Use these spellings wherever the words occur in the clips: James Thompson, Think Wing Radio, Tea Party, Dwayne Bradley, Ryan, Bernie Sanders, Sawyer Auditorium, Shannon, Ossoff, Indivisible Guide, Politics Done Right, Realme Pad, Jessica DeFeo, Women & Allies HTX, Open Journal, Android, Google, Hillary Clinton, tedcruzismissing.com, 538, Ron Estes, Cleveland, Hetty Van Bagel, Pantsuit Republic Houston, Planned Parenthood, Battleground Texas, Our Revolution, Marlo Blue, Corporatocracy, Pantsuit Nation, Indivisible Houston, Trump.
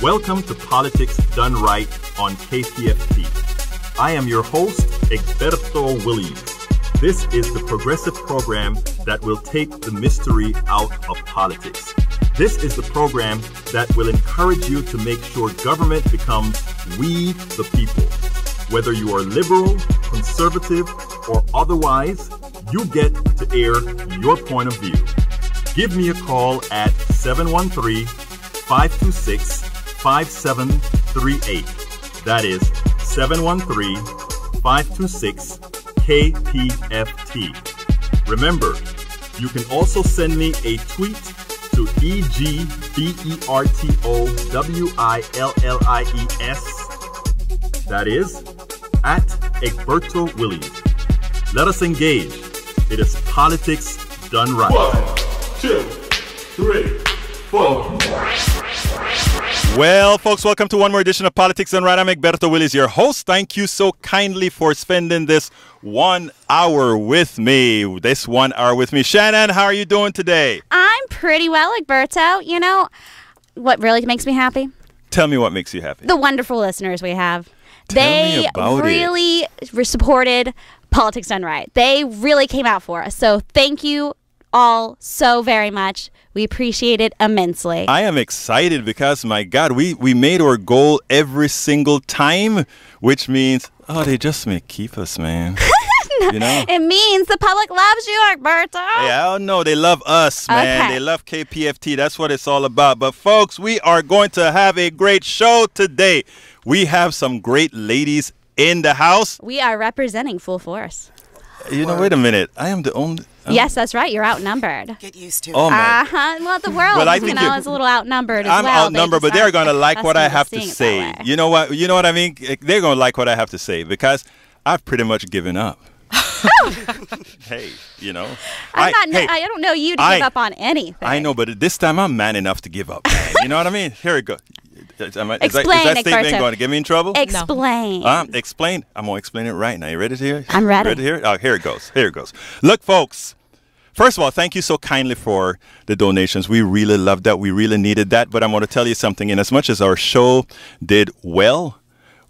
Welcome to Politics Done Right on KPFT. I am your host, Egberto Willies. This is the progressive program that will take the mystery out of politics. This is the program that will encourage you to make sure government becomes we the people. Whether you are liberal, conservative, or otherwise, you get to air your point of view. Give me a call at 713-526-5738. That is 713-526-KPFT. Remember, you can also send me a tweet to EGBERTOWILLIES. That is at Egberto Willies. Let us engage. It is politics done right. 1, 2, 3, 4. Well, folks, welcome to one more edition of Politics Done Right. I'm Egberto Willies, your host. Thank you so kindly for spending this 1 hour with me. Shannon, how are you doing today? I'm pretty well, Egberto. You know, what really makes me happy? Tell me what makes you happy. The wonderful listeners we have. They really supported Politics Done Right. They really came out for us. So thank you all so very much. We appreciate it immensely. I am excited because, my God, we made our goal every single time, which means, oh, they just may keep us, man. You know? It means the public loves you, Egberto. Yeah, oh no, they love us, man. Okay. They love KPFT. That's what it's all about. But folks, we are going to have a great show today. We have some great ladies in the house. We are representing full force. You know, wait a minute. I am the only... Yes, that's right. You're outnumbered. Get used to it. Oh, my. Well, the world is a little outnumbered as well. I'm outnumbered, but they're going to like what I have to say. You know what? You know what I mean? They're going to like what I have to say because I've pretty much given up. Hey, you know. I don't know you to give up on anything. I know, but this time I'm man enough to give up. You know what I mean? Here it goes. Is that statement going to get me in trouble? Explain. No. Explain. I'm going to explain it right now. You ready to hear it? I'm ready. Ready to hear it? Oh, here it goes. Here it goes. Look, folks. First of all, thank you so kindly for the donations. We really loved that. We really needed that. But I'm going to tell you something. In as much as our show did well,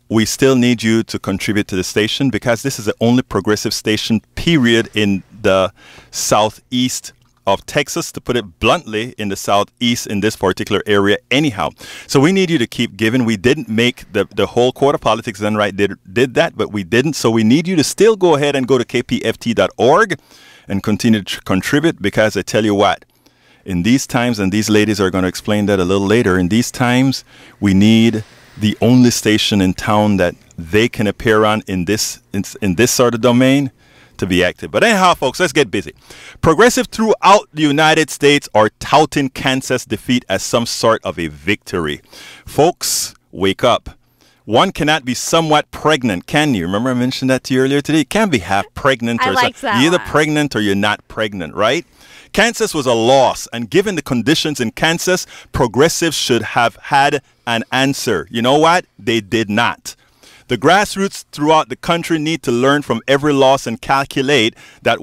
we still need you to contribute to the station because this is the only progressive station, period, in the southeast of Texas, to put it bluntly, in the southeast in this particular area anyhow. So we need you to keep giving. We didn't make the whole quarter. Politics Done Right did that, but we didn't. So we need you to still go ahead and go to kpft.org and continue to contribute because I tell you what, in these times, and these ladies are going to explain that a little later, in these times, we need the only station in town that they can appear on in this sort of domain to be active. But anyhow, folks, let's get busy. Progressive throughout the United States are touting Kansas defeat as some sort of a victory. Folks, wake up. One cannot be somewhat pregnant, can you? Remember I mentioned that to you earlier today? You can't be half pregnant. Or like that. You're either pregnant or you're not pregnant, right? Kansas was a loss, and given the conditions in Kansas, progressives should have had an answer. You know what? They did not. The grassroots throughout the country need to learn from every loss and calculate that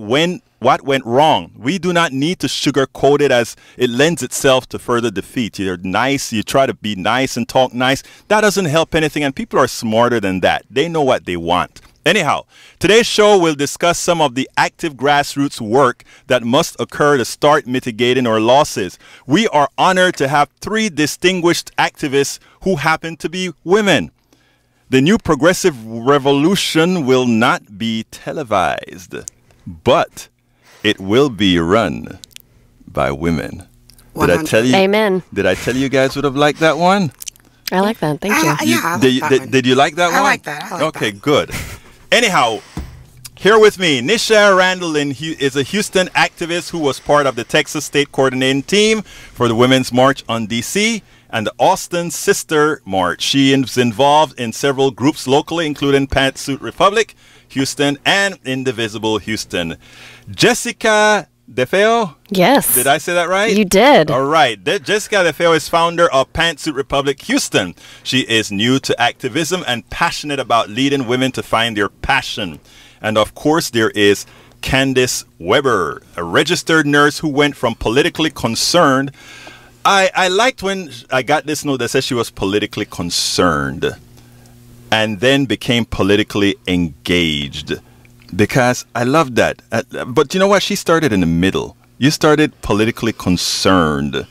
what went wrong. We do not need to sugarcoat it as it lends itself to further defeat. You're nice, you try to be nice and talk nice. That doesn't help anything, and people are smarter than that. They know what they want. Anyhow, today's show will discuss some of the active grassroots work that must occur to start mitigating our losses. We are honored to have three distinguished activists who happen to be women. The new progressive revolution will not be televised, but it will be run by women. 100%. Did I tell you? Amen. Did I tell you guys would have liked that one? I like that. Thank you. Did you like that one? I like that. Okay, good. Anyhow, here with me, Nisha Randle is a Houston activist who was part of the Texas State Coordinating Team for the Women's March on D.C. and the Austin Sister March. She is involved in several groups locally, including Pantsuit Republic Houston and Indivisible Houston. Jessica DeFeo? Yes. Did I say that right? You did. All right. Jessica DeFeo is founder of Pantsuit Republic Houston. She is new to activism and passionate about leading women to find their passion. And of course, there is Kandice Webber, a registered nurse who went from politically concerned I liked when I got this note that said she was politically concerned and then became politically engaged, because I love that. But you know what? She started in the middle. You started politically concerned.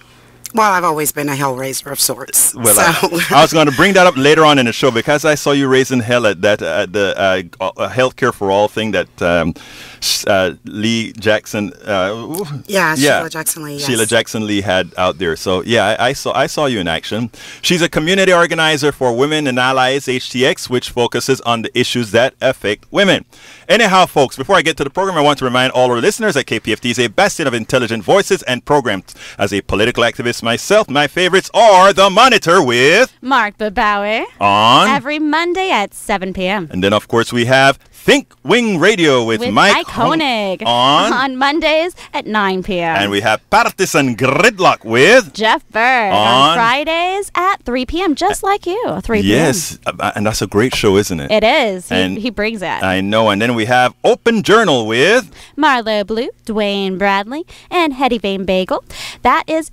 Well, I've always been a hell raiser of sorts. Well, so. I was going to bring that up later on in the show, because I saw you raising hell at that healthcare for all thing that Lee Jackson. Sheila Jackson Lee. Yes. Sheila Jackson Lee had out there. So yeah, I saw you in action. She's a community organizer for Women and Allies HTX, which focuses on the issues that affect women. Anyhow, folks, before I get to the program, I want to remind all our listeners that KPFT is a bastion of intelligent voices and programs. As a political activist myself, my favorites are The Monitor with Mark Babawi on every Monday at 7 p.m. And then, of course, we have Think Wing Radio with Mike Honig on Mondays at 9 p.m. And we have Partisan Gridlock with Jeff Bird on Fridays at 3 p.m., just like you, 3 p.m. Yes, and that's a great show, isn't it? It is. He brings it. I know. And then we have Open Journal with Marlo Blue, Dwayne Bradley, and Hetty Van Bagel. That is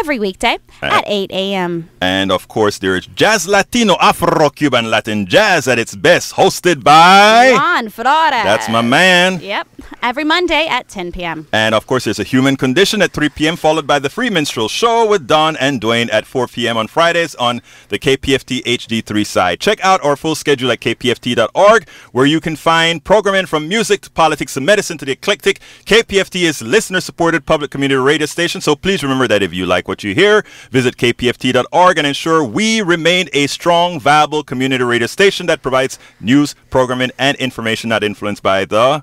every weekday at 8 a.m. And, of course, there is Jazz Latino, Afro-Cuban Latin Jazz at its best, hosted by Ron Ferrara. That's my man. Yep. Every Monday at 10 p.m. And, of course, there's A Human Condition at 3 p.m., followed by The Free Minstrel Show with Don and Dwayne at 4 p.m. on Fridays on the KPFT HD3 side. Check out our full schedule at kpft.org, where you can find programming from music to politics and medicine to the eclectic. KPFT is listener-supported public community radio station, so please remember that if you like what you hear, visit kpft.org and ensure we remain a strong, viable community radio station that provides news, programming, and information not influenced by the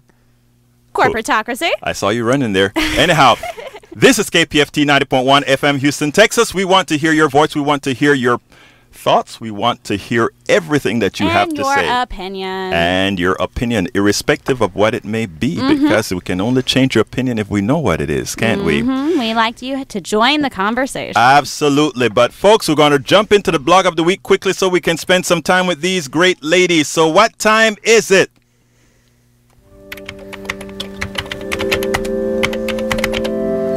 corporatocracy. I saw you running there. Anyhow, this is KPFT 90.1 FM Houston, Texas. We want to hear your voice. We want to hear your thoughts. We want to hear everything that you have to say. And your opinion. And your opinion, irrespective of what it may be, because we can only change your opinion if we know what it is, can't we? We like you to join the conversation. Absolutely. But folks, we're going to jump into the blog of the week quickly so we can spend some time with these great ladies. So what time is it?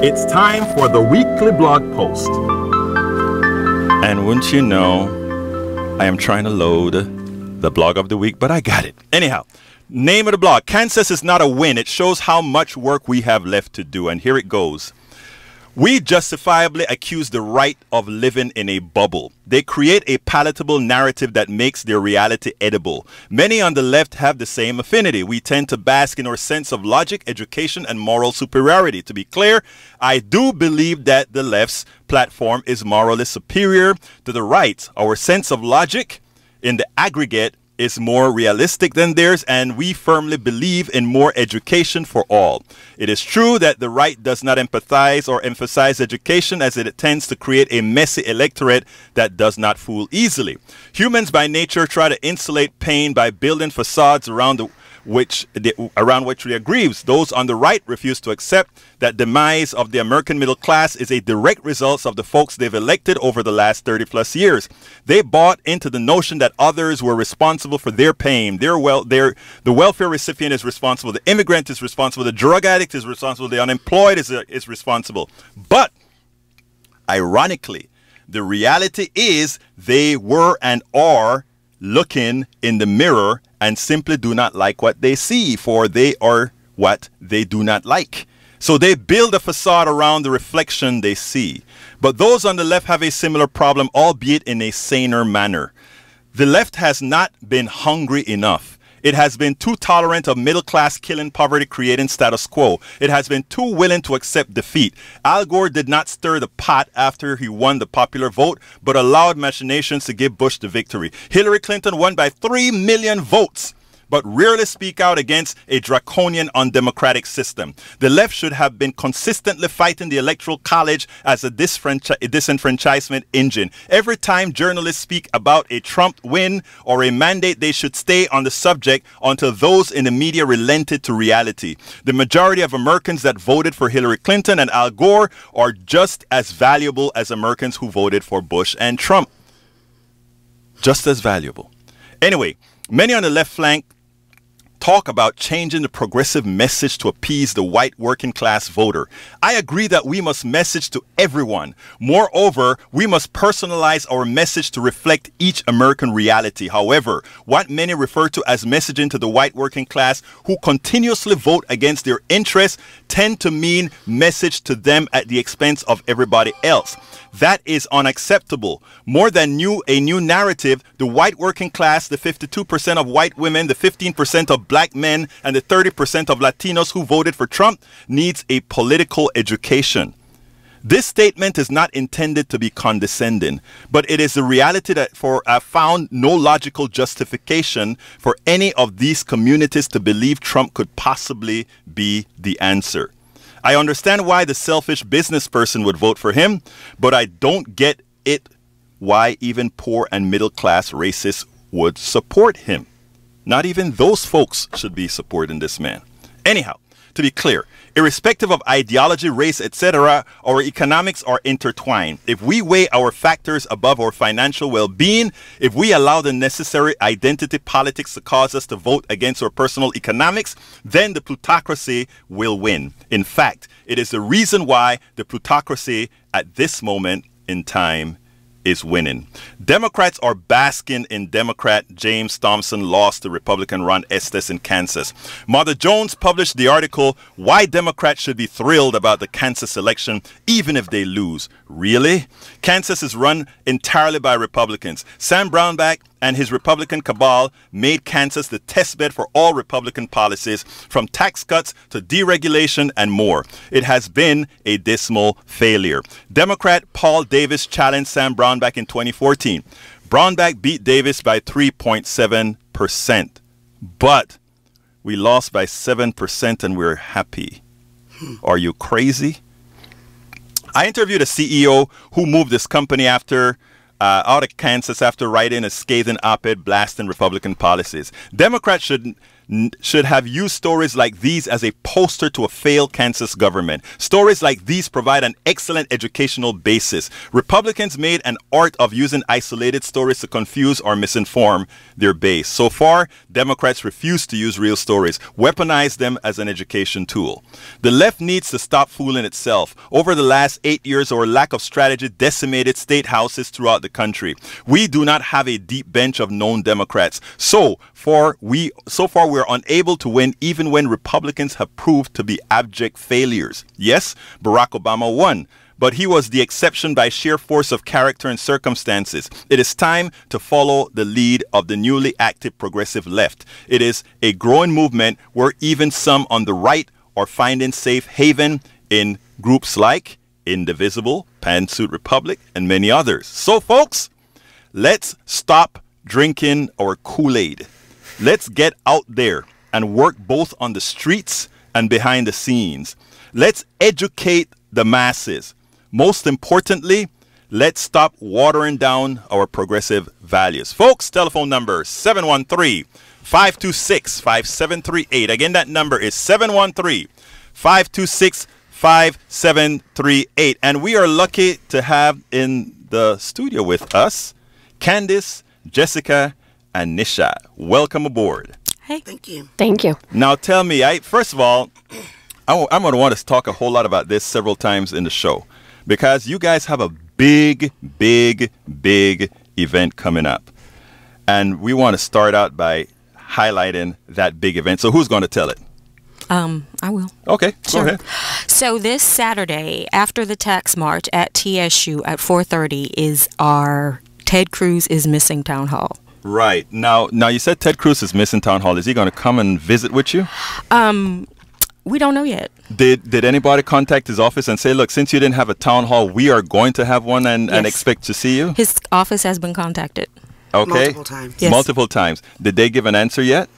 It's time for the weekly blog post. And wouldn't you know, I am trying to load the blog of the week, but I got it. Anyhow, name of the blog, Kansas is not a win. It shows how much work we have left to do. And here it goes. We justifiably accuse the right of living in a bubble. They create a palatable narrative that makes their reality edible. Many on the left have the same affinity. We tend to bask in our sense of logic, education, and moral superiority. To be clear, I do believe that the left's platform is morally superior to the right's. Our sense of logic in the aggregate is more realistic than theirs, and we firmly believe in more education for all. It is true that the right does not empathize or emphasize education, as it tends to create a messy electorate that does not fool easily. Humans by nature try to insulate pain by building facades around which we agree. Those on the right refuse to accept that the demise of the American middle class is a direct result of the folks they've elected over the last 30-plus years. They bought into the notion that others were responsible for their pain. The welfare recipient is responsible. The immigrant is responsible. The drug addict is responsible. The unemployed is responsible. But, ironically, the reality is they were and are looking in the mirror and simply do not like what they see, for they are what they do not like. So they build a facade around the reflection they see. But those on the left have a similar problem, albeit in a saner manner. The left has not been hungry enough. It has been too tolerant of middle class killing, poverty, creating status quo. It has been too willing to accept defeat. Al Gore did not stir the pot after he won the popular vote, but allowed machinations to give Bush the victory. Hillary Clinton won by 3 million votes, but rarely speak out against a draconian undemocratic system. The left should have been consistently fighting the Electoral College as a disenfranchisement engine. Every time journalists speak about a Trump win or a mandate, they should stay on the subject until those in the media relented to reality. The majority of Americans that voted for Hillary Clinton and Al Gore are just as valuable as Americans who voted for Bush and Trump. Just as valuable. Anyway, many on the left flank talk about changing the progressive message to appease the white working class voter. I agree that we must message to everyone. Moreover, we must personalize our message to reflect each American reality. However, what many refer to as messaging to the white working class who continuously vote against their interests tend to mean message to them at the expense of everybody else. That is unacceptable. More than a new narrative, the white working class, the 52% of white women, the 15% of black men, and the 30% of Latinos who voted for Trump needs a political education. This statement is not intended to be condescending, but it is the reality that I found no logical justification for any of these communities to believe Trump could possibly be the answer. I understand why the selfish business person would vote for him, but I don't get it why even poor and middle-class racists would support him. Not even those folks should be supporting this man. Anyhow, to be clear, irrespective of ideology, race, etc., our economics are intertwined. If we weigh our factors above our financial well-being, if we allow the necessary identity politics to cause us to vote against our personal economics, then the plutocracy will win. In fact, it is the reason why the plutocracy at this moment in time is winning. Democrats are basking in Democrat James Thompson lost to Republican Ron Estes in Kansas. Mother Jones published the article, "Why Democrats Should Be Thrilled About the Kansas Election Even If They Lose." Really? Kansas is run entirely by Republicans. Sam Brownback and his Republican cabal made Kansas the testbed for all Republican policies, from tax cuts to deregulation and more. It has been a dismal failure. Democrat Paul Davis challenged Sam Brownback in 2014. Brownback beat Davis by 3.7%, but we lost by 7% and we're happy. Are you crazy? I interviewed a CEO who moved his company out of Kansas after writing a scathing op-ed blasting Republican policies. Democrats should have used stories like these as a poster to a failed Kansas government. Stories like these provide an excellent educational basis. Republicans made an art of using isolated stories to confuse or misinform their base. So far, Democrats refuse to use real stories, weaponize them as an education tool. The left needs to stop fooling itself. Over the last 8 years, our lack of strategy decimated state houses throughout the country. We do not have a deep bench of known Democrats. So far, we are unable to win even when Republicans have proved to be abject failures. Yes, Barack Obama won, but he was the exception by sheer force of character and circumstances. It is time to follow the lead of the newly active progressive left. It is a growing movement where even some on the right are finding safe haven in groups like Indivisible, Pantsuit Republic, and many others. So folks, let's stop drinking our Kool-Aid. Let's get out there and work both on the streets and behind the scenes. Let's educate the masses. Most importantly, let's stop watering down our progressive values. Folks, telephone number 713-526-5738. Again, that number is 713-526-5738. And we are lucky to have in the studio with us Kandice, Jessica, and Nisha. Welcome aboard. Hey. Thank you. Thank you. Now tell me, first of all, I'm going to want to talk a whole lot about this several times in the show, because you guys have a big event coming up. And we want to start out by highlighting that big event. So who's going to tell it? I will. Okay, sure. Go ahead. So this Saturday after the tax march at TSU at 4:30 is our Ted Cruz is Missing Town Hall. Right. Now you said Ted Cruz is missing town hall. Is he going to come and visit with you? We don't know yet. Did anybody contact his office and say, look, since you didn't have a town hall, we are going to have one and expect to see you? His office has been contacted. Okay. Multiple times. Yes. Multiple times. Did they give an answer yet?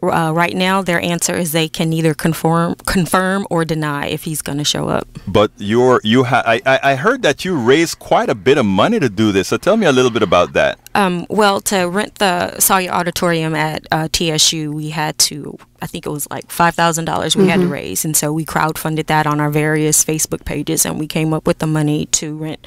Right now, their answer is they can neither confirm or deny if he's going to show up. But I heard that you raised quite a bit of money to do this. So tell me a little bit about that. Well, to rent the Sawyer Auditorium at TSU, we had to, I think it was like $5,000 we had to raise. And so we crowdfunded that on our various Facebook pages, and we came up with the money to rent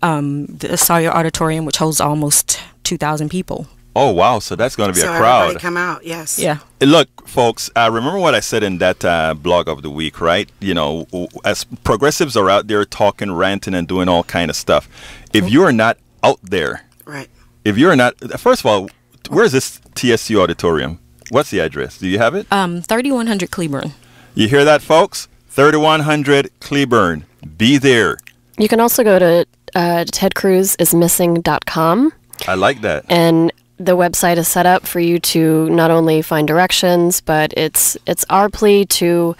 the Sawyer Auditorium, which holds almost 2,000 people. Oh, wow. So that's going to be a crowd. Everybody come out, yes. Yeah. Look, folks, I remember what I said in that blog of the week, right? You know, as progressives are out there talking, ranting, and doing all kind of stuff. If you are not out there, right? If you're not, first of all, where is this TSU auditorium? What's the address? Do you have it? 3100 Cleburne. You hear that, folks? 3100 Cleburne. Be there. You can also go to tedcruzismissing.com. I like that. And the website is set up for you to not only find directions, but it's our plea to,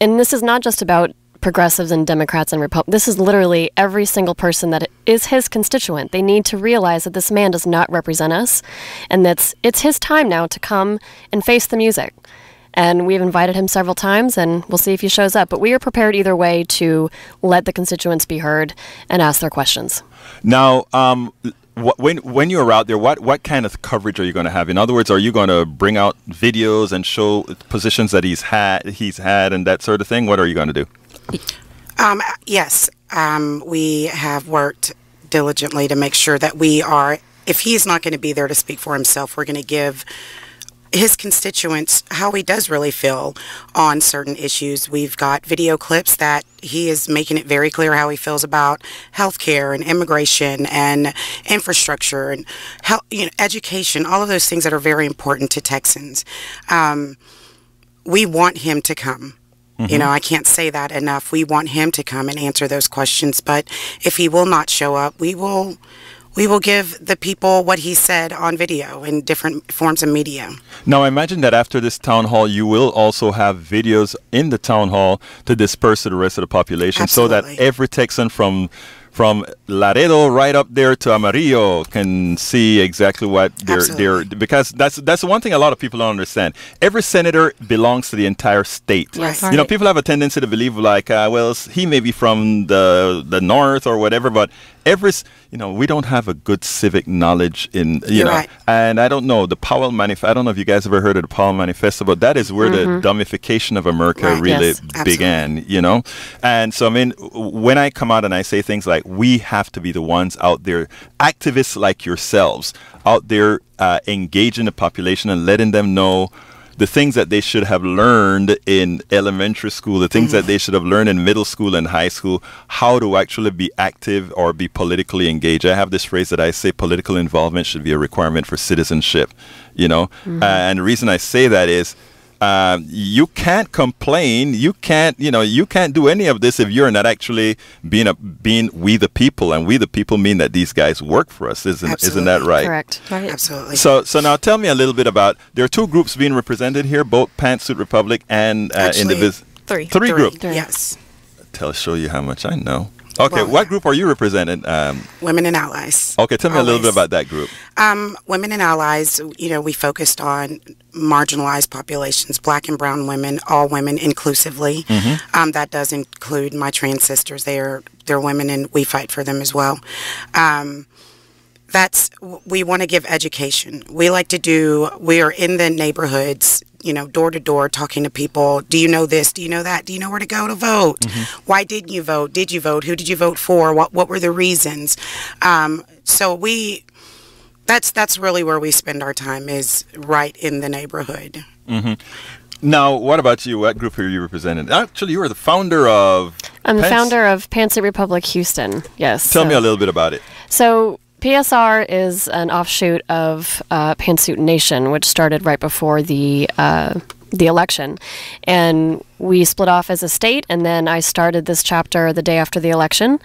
and this is not just about progressives and Democrats and Republicans. This is literally every single person that is his constituent. They need to realize that this man does not represent us, and that's it's his time now to come and face the music. And we've invited him several times, and we'll see if he shows up. But we are prepared either way to let the constituents be heard and ask their questions. Now, when you're out there, what kind of coverage are you going to have? In other words, are you going to bring out videos and show positions that he's had and that sort of thing? What are you going to do? Yes, we have worked diligently to make sure that we are, if he's not going to be there to speak for himself, we're going to give his constituents how he does really feel on certain issues. We've got video clips that he is making it very clear how he feels about health care and immigration and infrastructure and health, you know, education, all of those things that are very important to Texans. We want him to come. Mm-hmm. You know, I can't say that enough. We want him to come and answer those questions. But if he will not show up, we will give the people what he said on video in different forms of media. Now, I imagine that after this town hall, you will also have videos in the town hall to disperse to the rest of the population. Absolutely. So that every Texan from Laredo right up there to Amarillo can see exactly what they're because that's one thing a lot of people don't understand. Every senator belongs to the entire state. Yes. You know, people have a tendency to believe like, well, he may be from the north or whatever, but every, you know, we don't have a good civic knowledge in, you know, and I don't know, the Powell Manifesto, I don't know if you guys ever heard of the Powell Manifesto, but that is where the dumbification of America really began, you know? And so, I mean, when I come out and I say things like, we have to be the ones out there, activists like yourselves, out there engaging the population and letting them know the things that they should have learned in elementary school, the things that they should have learned in middle school and high school, how to actually be active or be politically engaged. I have this phrase that I say, political involvement should be a requirement for citizenship, you know. And the reason I say that is, you can't complain. You can't, you know, you can't do any of this if you're not actually being we the people, and we the people mean that these guys work for us, isn't that right? Correct. Right. Absolutely. So now tell me a little bit about, there are two groups being represented here, both Pantsuit Republic and Indivisible. Three groups. Yes. I'll show you how much I know. Okay, well, what group are you representing? Women and Allies. Okay, tell me a little bit about that group. Women and Allies, you know, we focused on marginalized populations, black and brown women, all women inclusively. That does include my trans sisters. They're women, and we fight for them as well. We want to give education. We are in the neighborhoods, you know, door to door, talking to people. Do you know this? Do you know that? Do you know where to go to vote? Why didn't you vote? Did you vote? Who did you vote for? What were the reasons? So that's really where we spend our time, is right in the neighborhood. Now, what about you? What group are you representing? Actually, you are the founder of... I'm the founder of Pantsuit Republic Houston. Yes. Tell me a little bit about it. So PSR is an offshoot of Pantsuit Nation, which started right before the election. And we split off as a state, and then I started this chapter the day after the election.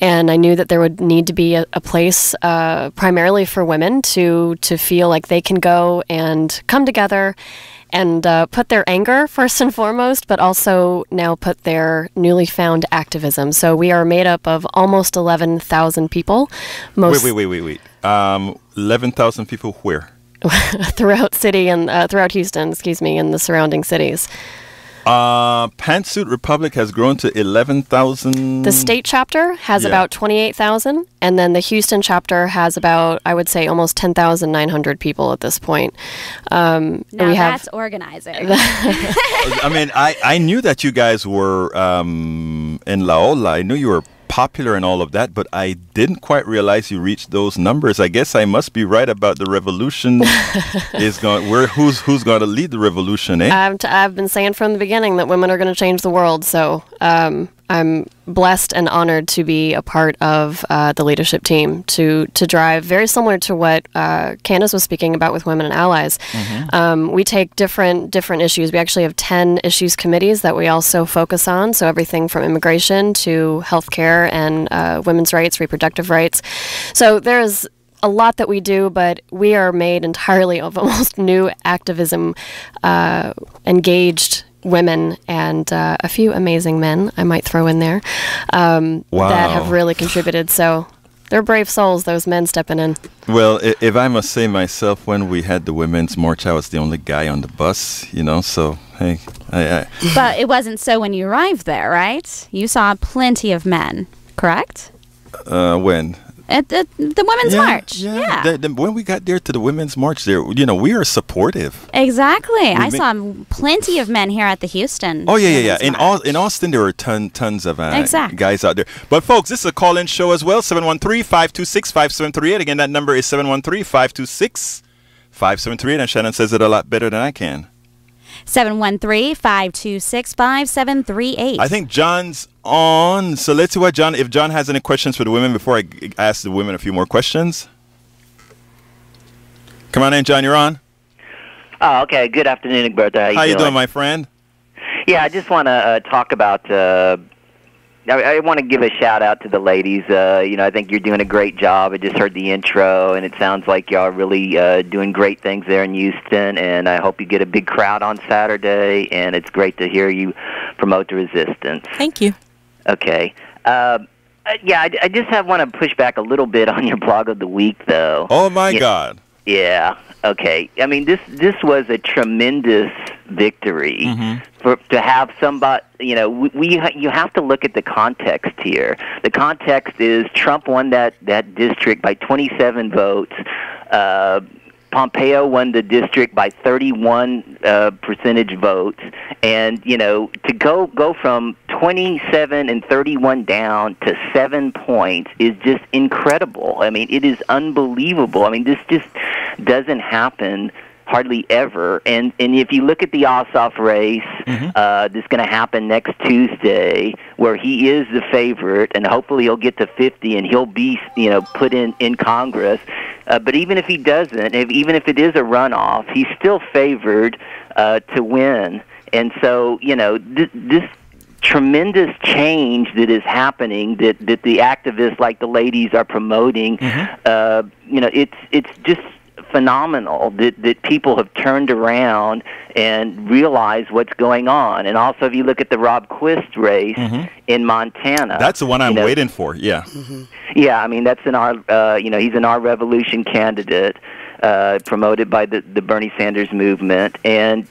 And I knew that there would need to be a place primarily for women to feel like they can go and come together and put their anger first and foremost, but also now put their newly found activism. So we are made up of almost 11,000 people. Wait. 11,000 people where? Throughout city and throughout Houston, excuse me, and the surrounding cities. Pantsuit Republic has grown to 11,000. The state chapter has about 28,000, and then the Houston chapter has about, I would say, almost 10,900 people at this point. Now we have, that's organizing. I mean, I knew that you guys were in La Ola. I knew you were popular and all of that, but I didn't quite realize you reached those numbers. I guess I must be right about the revolution is going. Who's going to lead the revolution? Eh? I've been saying from the beginning that women are going to change the world. So I'm blessed and honored to be a part of the leadership team to drive, very similar to what Kandice was speaking about with Women and Allies. Mm-hmm. We take different issues. We actually have 10 issues committees that we also focus on, so everything from immigration to healthcare and women's rights, reproductive rights. So there's a lot that we do, but we are made entirely of almost new activism, engaged women and a few amazing men I might throw in there that have really contributed. So they're brave souls, those men stepping in. Well, if I must say myself, when we had the Women's March, I was the only guy on the bus, you know, so hey. But it wasn't so when you arrived there, right? You saw plenty of men, correct? When? At the Women's March. Yeah. When we got there to the Women's March there, you know, we are supportive. Exactly. I saw plenty of men here at the Houston. Oh, yeah. In Austin, there are tons of guys out there. But, folks, this is a call-in show as well, 713-526-5738. Again, that number is 713-526-5738. And Shannon says it a lot better than I can. 713-526-5738. I think John's on. So let's see what John, if John has any questions for the women before I ask the women a few more questions. Come on in, John, you're on. Oh, okay. Good afternoon, Egberto. How you doing, my friend? Yeah, I just want to talk about, I want to give a shout out to the ladies. You know, I think you're doing a great job. I just heard the intro, and it sounds like y'all really doing great things there in Houston. And I hope you get a big crowd on Saturday. And it's great to hear you promote the resistance. Thank you. Okay. Yeah, I just want to push back a little bit on your blog of the week, though. Oh my God. Yeah. Okay. I mean, this was a tremendous victory. Mm-hmm. To have somebody, you know, you have to look at the context here. The context is Trump won that district by 27 votes. Pompeo won the district by 31 percentage votes. And, you know, to go from 27 and 31 down to 7 points is just incredible. I mean, it is unbelievable. I mean, this just doesn't happen hardly ever. And if you look at the Ossoff race, mm-hmm. That's going to happen next Tuesday, where he is the favorite, and hopefully he'll get to 50 and he'll be, you know, put in Congress. But even if he doesn't, even if it is a runoff, he's still favored to win. And so, you know, this tremendous change that is happening, that the activists like the ladies are promoting, mm-hmm. You know, it's just phenomenal that people have turned around and realized what's going on. And also, if you look at the Rob Quist race mm-hmm. in Montana, that's the one I'm waiting for. Yeah, mm-hmm. yeah. I mean, that's in our you know, he's an Our Revolution candidate promoted by the Bernie Sanders movement. And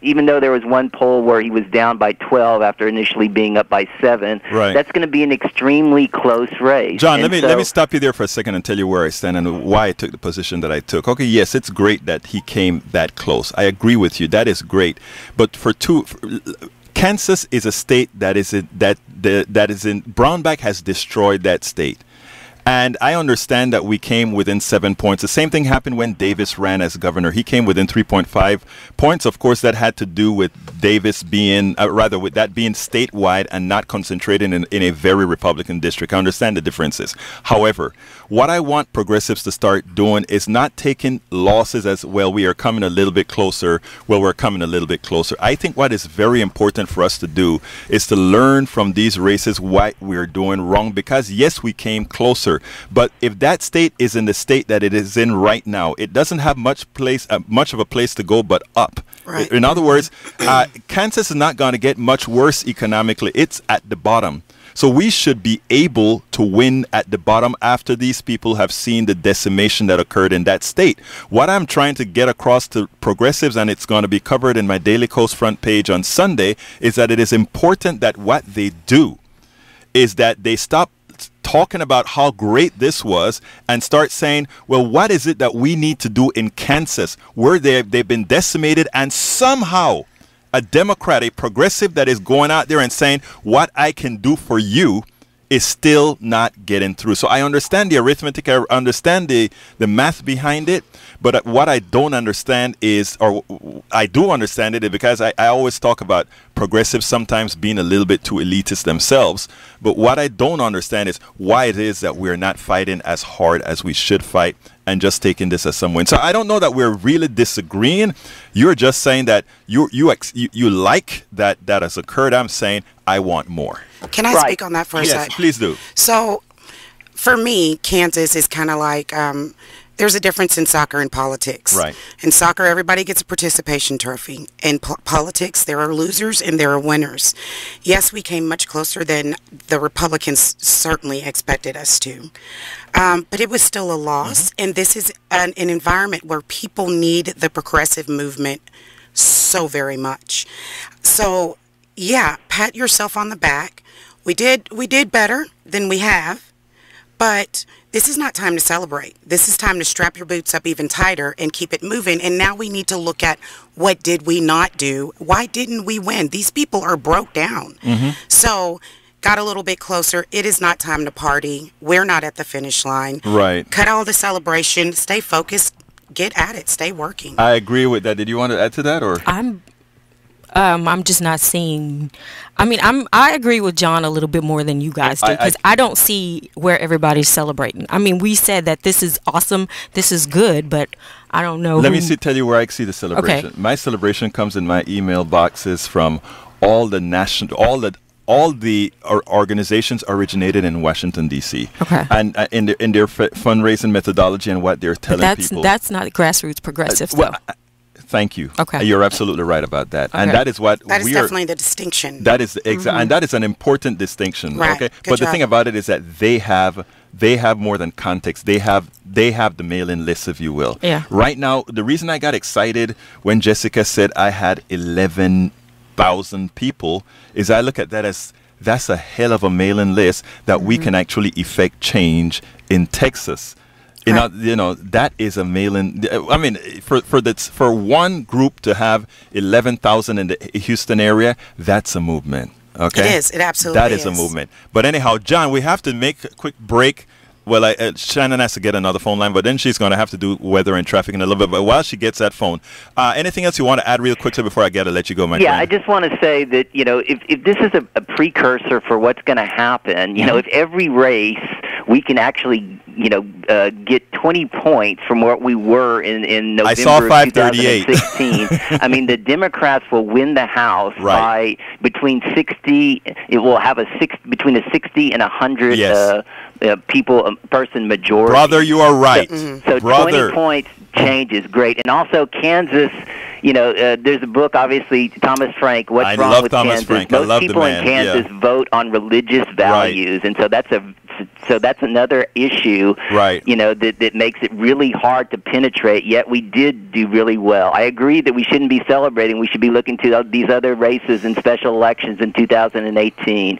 even though there was one poll where he was down by 12 after initially being up by 7, right. That's going to be an extremely close race. John, let me stop you there for a second and tell you where I stand and why I took the position that I took. Okay, yes, it's great that he came that close. I agree with you. That is great. But Kansas is a state that is in Brownback has destroyed that state. And I understand that we came within 7 points. The same thing happened when Davis ran as governor. He came within 3.5 points. Of course, that had to do with Davis being, with that being statewide and not concentrated in a very Republican district. I understand the differences. However, what I want progressives to start doing is not taking losses as, well, we are coming a little bit closer. Well, we're coming a little bit closer. I think what is very important for us to do is to learn from these races what we're doing wrong. Because, yes, we came closer. But if that state is in the state that it is in right now, it doesn't have much of a place to go but up. Right. In other words, Kansas is not going to get much worse economically. It's at the bottom. So we should be able to win at the bottom after these people have seen the decimation that occurred in that state. What I'm trying to get across to progressives, and it's going to be covered in my Daily Coast front page on Sunday, is that it is important that what they do is that they stop talking about how great this was and start saying, well, what is it that we need to do in Kansas where they've been decimated, and somehow a Democrat, a progressive that is going out there and saying, what I can do for you is still not getting through. So I understand the arithmetic, I understand the math behind it, but what I don't understand is, or I do understand it because I always talk about progressives sometimes being a little bit too elitist themselves, but what I don't understand is why it is that we're not fighting as hard as we should fight and just taking this as some win. So I don't know that we're really disagreeing. You're just saying that you like that has occurred. I'm saying I want more. Can I speak on that for a second? Please do. So for me, Kansas is kind of like, there's a difference in soccer and politics. Right. In soccer, everybody gets a participation trophy. In politics, there are losers and there are winners. Yes, we came much closer than the Republicans certainly expected us to. But it was still a loss. Mm-hmm. And this is an environment where people need the progressive movement so very much. So, yeah, pat yourself on the back. We did better than we have, but this is not time to celebrate. This is time to strap your boots up even tighter and keep it moving. And now we need to look at what did we not do? Why didn't we win? These people are broke down. Mm-hmm. So got a little bit closer. It is not time to party. We're not at the finish line. Right. Cut all the celebration. Stay focused. Get at it. Stay working. I agree with that. Did you want to add to that? Or I'm just not seeing. I mean, I agree with John a little bit more than you guys do, because I don't see where everybody's celebrating. I mean, we said that this is awesome, this is good, but I don't know. Let me tell you where I see the celebration. Okay. My celebration comes in my email boxes from all the national, all the organizations originated in Washington, D.C. Okay. And in their fundraising methodology and what they're telling people. That's not grassroots progressive. Well, thank you. Okay. You're absolutely right about that. Okay. And that is what that is definitely the distinction. That is exactly, and that is an important distinction. Right. Okay. Good but job. The thing about it is that they have more than context. They have the mailing list, if you will. Yeah. Right now, the reason I got excited when Jessica said I had 11,000 people is I look at that as that's a hell of a mailing list that we can actually effect change in Texas. You know, that is a mailing. I mean, for one group to have 11,000 in the Houston area, that's a movement. Okay, it is. It absolutely is. That is a movement. But anyhow, John, we have to make a quick break. Well, Shannon has to get another phone line, but then she's going to have to do weather and traffic in a little bit. But while she gets that phone, anything else you want to add real quickly before I let you go, my friend? Yeah, I just want to say that, you know, if this is a precursor for what's going to happen, you know, if every race we can actually, you know, get 20 points from what we were in November. I saw 538. Of 2016. I mean, the Democrats will win the House by between 60. It will have between a 60 and 100. Yes. Person majority. Brother, you are right. So 20 points change is great. And also Kansas, you know, there's a book, obviously, Thomas Frank, What's Wrong with Kansas? Most people in Kansas vote on religious values, and so that's another issue, you know, that makes it really hard to penetrate, yet we did do really well. I agree that we shouldn't be celebrating. We should be looking to these other races and special elections in 2018.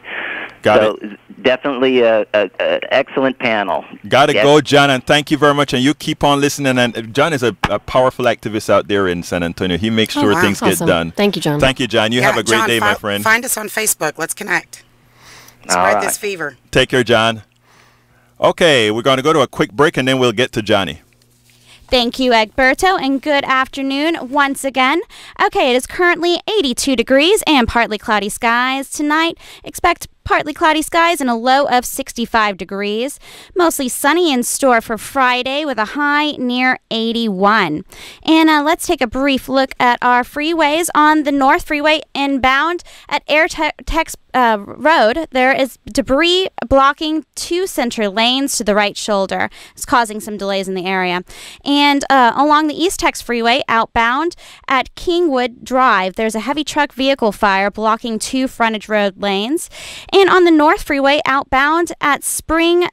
Got it. Definitely an excellent panel. Got to go, John, and thank you very much. And you keep on listening. And John is a powerful activist out there in San Antonio. He makes sure things get done. Thank you, John. Thank you, John. You have a great day, my friend. Find us on Facebook. Let's connect. Spread this fever. Take care, John. Okay, we're going to go to a quick break, and then we'll get to Johnny. Thank you, Egberto, and good afternoon once again. Okay, it is currently 82 degrees and partly cloudy skies. Tonight, expect partly cloudy skies and a low of 65 degrees. Mostly sunny in store for Friday with a high near 81. And let's take a brief look at our freeways. On the North Freeway inbound at Airtex Road, there is debris blocking two center lanes to the right shoulder. It's causing some delays in the area. And along the East Tex Freeway outbound at Kingwood Drive, there's a heavy truck vehicle fire blocking two frontage road lanes. And on the North Freeway outbound at Spring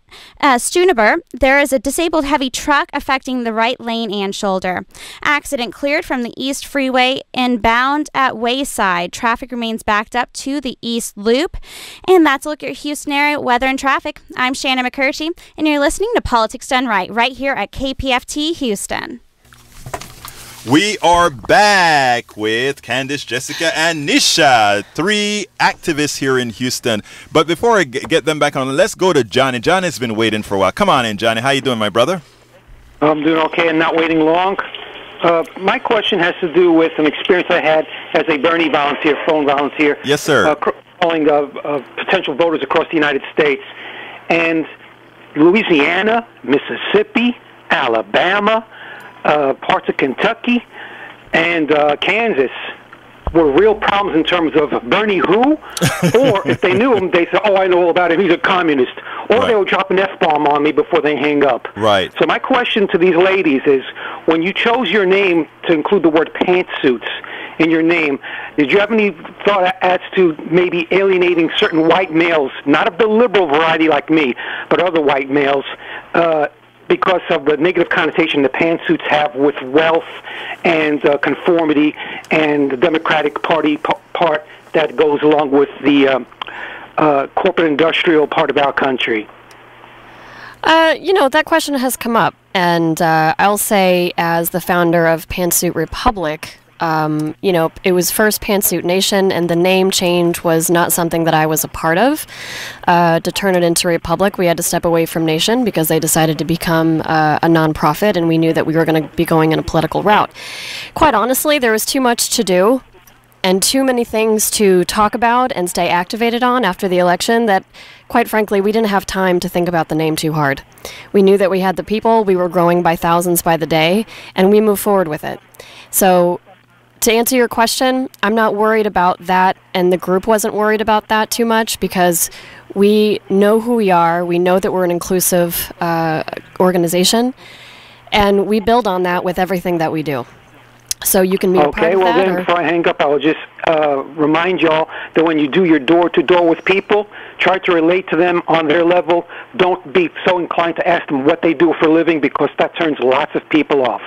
Stunaber, there is a disabled heavy truck affecting the right lane and shoulder. Accident cleared from the East Freeway inbound at Wayside. Traffic remains backed up to the East Loop. And that's a look at Houston area weather and traffic. I'm Shannon McCurdy, and you're listening to Politics Done Right, right here at KPFT Houston. We are back with Kandice, Jessica, and Nisha, three activists here in Houston. But before I get them back on, let's go to Johnny. Johnny's been waiting for a while. Come on in, Johnny. How you doing, my brother? I'm doing okay. I'm not waiting long. My question has to do with an experience I had as a Bernie volunteer, phone volunteer. Yes, sir. Calling potential voters across the United States. And Louisiana, Mississippi, Alabama, parts of Kentucky, and Kansas were real problems in terms of Bernie who, or if they knew him, they said, oh, I know all about him, he's a communist. Or right. They would drop an F-bomb on me before they hang up. Right. So my question to these ladies is, when you chose your name to include the word pantsuits in your name, did you have any thought as to maybe alienating certain white males, not of the liberal variety like me, but other white males, because of the negative connotation the pantsuits have with wealth and conformity and the Democratic Party part that goes along with the corporate industrial part of our country? You know, that question has come up, and I'll say as the founder of Pantsuit Republic, you know, it was first Pantsuit Nation, and the name change was not something that I was a part of. To turn it into Republic, we had to step away from Nation because they decided to become a nonprofit, and we knew that we were going to be going in a political route. Quite honestly, there was too much to do and too many things to talk about and stay activated on after the election that, quite frankly, we didn't have time to think about the name too hard. We knew that we had the people, we were growing by thousands by the day, and we moved forward with it. So, to answer your question, I'm not worried about that, and the group wasn't worried about that too much because we know who we are, we know that we're an inclusive organization, and we build on that with everything that we do. So you can be okay, well then, or? Before I hang up, I will just remind y'all that when you do your door-to-door with people, try to relate to them on their level. Don't be so inclined to ask them what they do for a living because that turns lots of people off.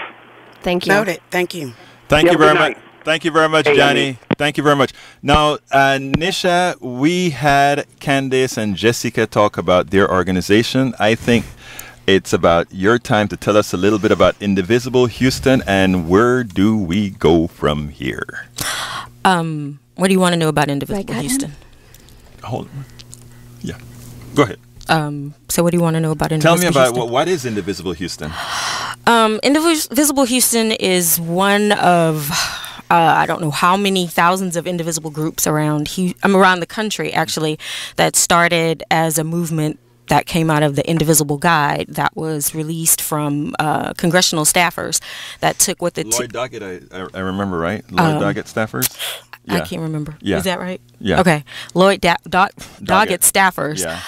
Thank you. Noted. Thank you. Thank you very much. Thank you very much, Johnny. Thank you very much. Now, Nisha, we had Kandice and Jessica talk about their organization. I think it's about your time to tell us a little bit about Indivisible Houston and where do we go from here? What do you want to know about Indivisible Houston? Hold on. Yeah. Go ahead. So what do you want to know about Indivisible Houston? Tell me about what is Indivisible Houston? Indivisible Houston is one of, I don't know how many thousands of indivisible groups around the country, actually, that started as a movement that came out of the Indivisible Guide that was released from congressional staffers that took what the... Lloyd Doggett, I remember, right? Lloyd Doggett staffers? Yeah. I can't remember. Yeah. Is that right? Yeah. Okay. Lloyd Doggett staffers, yeah.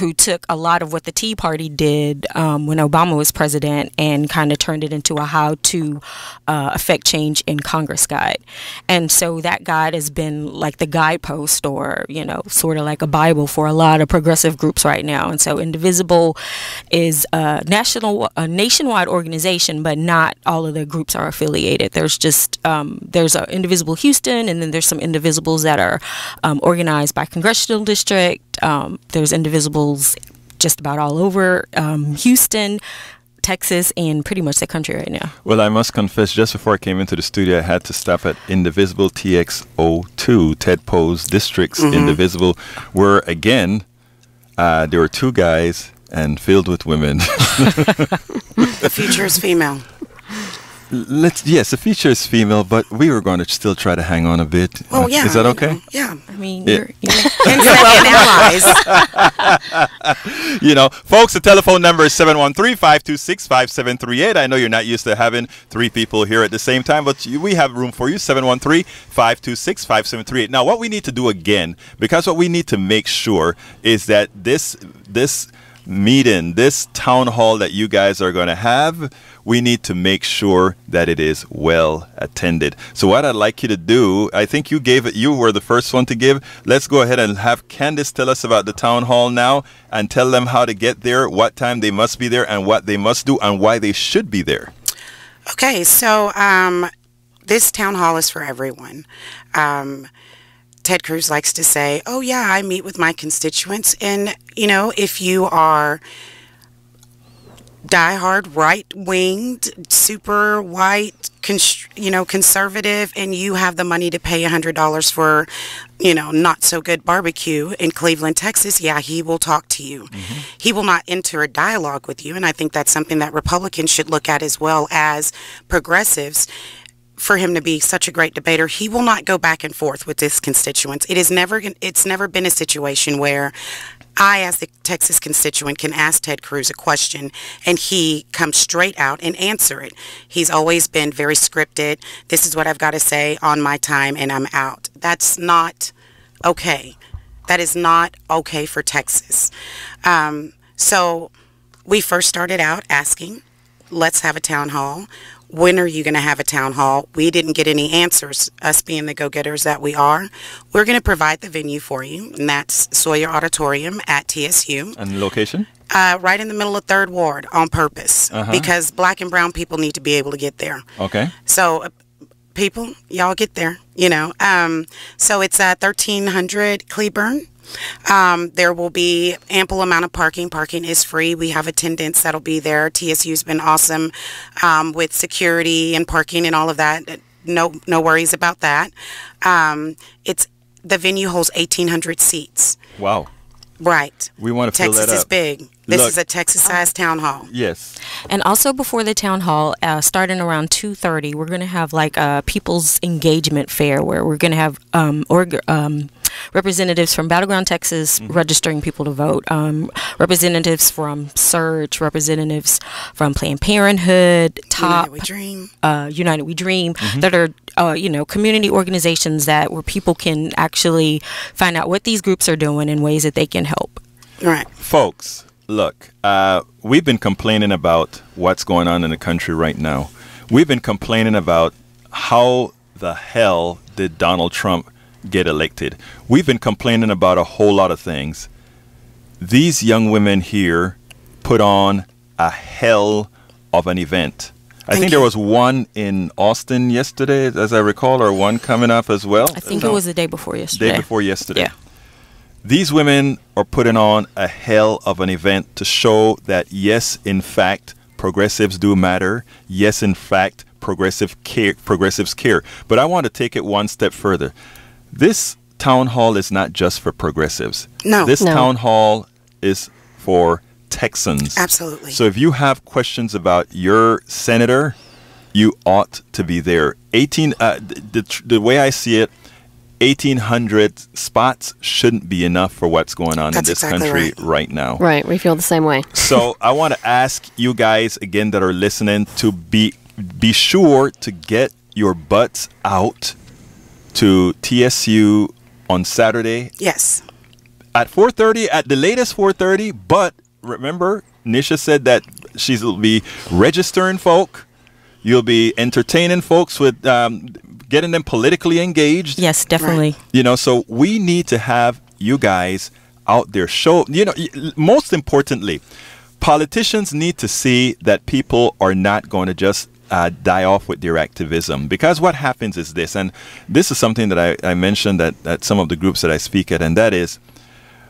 Who took a lot of what the Tea Party did when Obama was president and kind of turned it into a how to affect change in Congress guide. And so that guide has been like the guidepost or, you know, sort of like a Bible for a lot of progressive groups right now. And so Indivisible is a nationwide organization, but not all of the groups are affiliated. There's just, there's a Indivisible Houston, and then there's some Indivisibles that are organized by congressional district. There's Indivisibles just about all over Houston, Texas, and pretty much the country right now. Well, I must confess, just before I came into the studio, I had to stop at Indivisible TX02, Ted Poe's district's Indivisible, where, again, there were two guys and filled with women. The future is female. Yes, the feature is female, but we were going to still try to hang on a bit. Oh, yeah. Is that okay? Yeah. I mean, you're allies. You know, folks, the telephone number is 713-526-5738. I know you're not used to having three people here at the same time, but we have room for you, 713-526-5738. Now, what we need to do again, because what we need to make sure is that this meeting, this town hall that you guys are going to have, we need to make sure that it is well attended. So what I'd like you to do, I think you were the first one to give. Let's go ahead and have Kandice tell us about the town hall now and tell them how to get there, what time they must be there, and what they must do, and why they should be there. Okay, so this town hall is for everyone. Ted Cruz likes to say, oh yeah, I meet with my constituents, and you know, if you are diehard right-winged, super white, conservative and you have the money to pay $100 for, you know, not so good barbecue in Cleveland, Texas, yeah, he will talk to you. Mm-hmm. He will not enter a dialogue with you. And I think that's something that Republicans should look at as well as progressives. For him to be such a great debater, he will not go back and forth with his constituents. It is never, it's never been a situation where I, as the Texas constituent, can ask Ted Cruz a question and he comes straight out and answer it. He's always been very scripted. This is what I've got to say on my time and I'm out. That's not okay. That is not okay for Texas. So we first started out asking, let's have a town hall. When are you going to have a town hall? We didn't get any answers. Us being the go-getters that we are, we're going to provide the venue for you, and that's Sawyer Auditorium at TSU. And the location? Right in the middle of 3rd Ward on purpose, because black and brown people need to be able to get there. Okay. So people, y'all get there, you know. So it's at 1300 Cleburne. There will be ample amount of parking. Parking is free. We have attendants that'll be there. TSU's been awesome with security and parking and all of that. No worries about that. The venue holds 1,800 seats. Wow. Right. We want to fill that up. Texas is big. This is a Texas-sized town hall. Yes. And also before the town hall, starting around 2:30, we're going to have like a people's engagement fair where we're going to have representatives from Battleground Texas registering people to vote, representatives from Surge, representatives from Planned Parenthood, Top, United We Dream, that are community organizations that where people can actually find out what these groups are doing and ways that they can help. All right, folks, look, we've been complaining about what's going on in the country right now. We've been complaining about how the hell did Donald Trump get elected. We've been complaining about a whole lot of things. These young women here put on a hell of an event. I think there was one in Austin yesterday, as I recall, or one coming up as well. I think it was the day before yesterday. Day before yesterday. Yeah. These women are putting on a hell of an event to show that, yes, in fact, progressives do matter. Yes, in fact, progressives care. But I want to take it one step further. This town hall is not just for progressives. No. This town hall is for Texans. Absolutely. So if you have questions about your senator, you ought to be there. The way I see it, 1,800 spots shouldn't be enough for what's going on in this country right now. Right. We feel the same way. So I want to ask you guys again that are listening to be sure to get your butts out to TSU on Saturday. Yes. At 4:30, at the latest 4:30, but remember, Nisha said that she'll be registering folk. You'll be entertaining folks with getting them politically engaged. Yes, definitely. Right. You know, so we need to have you guys out there. Show, you know, most importantly, politicians need to see that people are not going to just die off with their activism, because what happens is this, and this is something that I mentioned at some of the groups that I speak at, and that is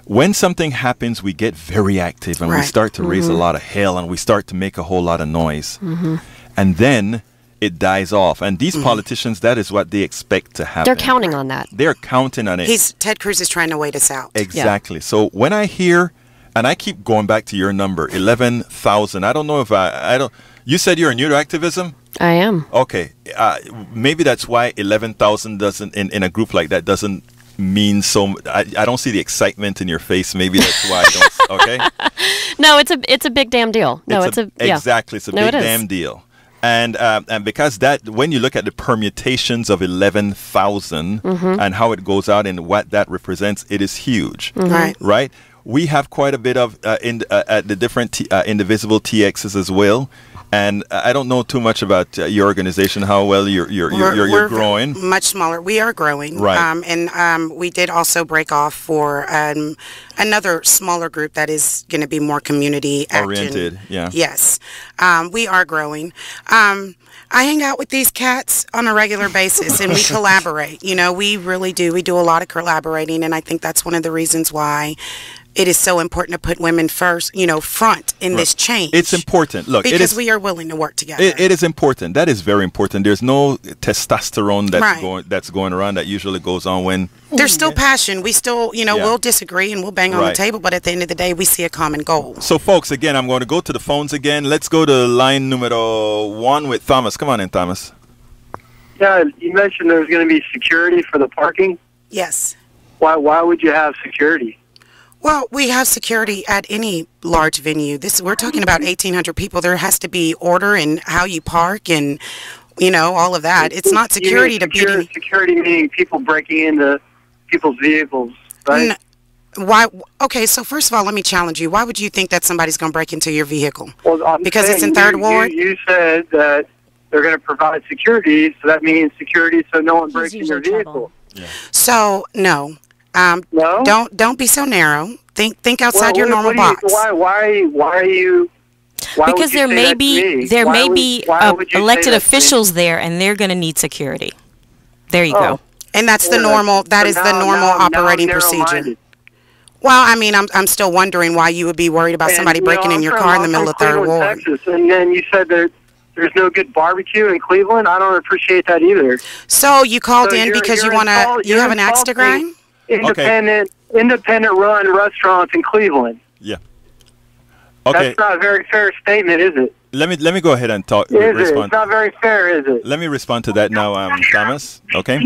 when something happens, we get very active and we start to raise a lot of hell and we start to make a whole lot of noise, and then it dies off. And these politicians, that is what they expect to happen. They're counting on that. They're counting on it. Ted Cruz is trying to wait us out. Exactly. Yeah. So when I hear, and I keep going back to your number, 11,000. I don't know if I don't. You said you're new to activism? I am. Okay. Maybe that's why 11,000 doesn't, in a group like that, doesn't mean so. I don't see the excitement in your face. Maybe that's why I don't. Okay? No, it's a big damn deal. No, it's a yeah. Exactly. It's a big damn deal. And because that, when you look at the permutations of 11,000 and how it goes out and what that represents, it is huge. Right? We have quite a bit of at the different Indivisible TXs as well. And I don't know too much about your organization, how well you're growing. Much smaller. We are growing. Right. We did also break off for another smaller group that is going to be more community oriented. Yeah. Yes. We are growing. I hang out with these cats on a regular basis and we collaborate. You know, we really do. We do a lot of collaborating. And I think that's one of the reasons why it is so important to put women first, you know, front in this change. It's important. Look, because we are willing to work together. It is important. That is very important. There's no testosterone that's going around that usually goes on when there's still passion. We still, you know, we'll disagree and we'll bang on the table, but at the end of the day, we see a common goal. So, folks, again, I'm going to go to the phones again. Let's go to line numero one with Thomas. Come on in, Thomas. Yeah, you mentioned there was going to be security for the parking. Yes. Why would you have security? Well, we have security at any large venue. This, we're talking about 1,800 people. There has to be order and how you park and, you know, all of that. It's not security to be... Security meaning people breaking into people's vehicles, right? Why? Okay, so first of all, let me challenge you. Why would you think that somebody's going to break into your vehicle? Well, I'm saying, it's in Third Ward? You said that they're going to provide security, so that means security so no one breaks in your vehicle. Yeah. So, no. No? Don't be so narrow. Think outside your normal box. Why are you? Why because you there may be elected officials there, and they're going to need security. There you go. And that's the normal. That is the normal operating procedure. Well, I mean, I'm still wondering why you would be worried about somebody breaking in your car in the middle of Third Ward. Texas, and then you said that there's no good barbecue in Cleveland. I don't appreciate that either. So you called in because you want to. You have an axe to grind. Independent run restaurants in Cleveland. Yeah. Okay. That's not a very fair statement, is it? Let me go ahead and talk. It's not very fair, is it? Let me respond to that now, Thomas. Okay.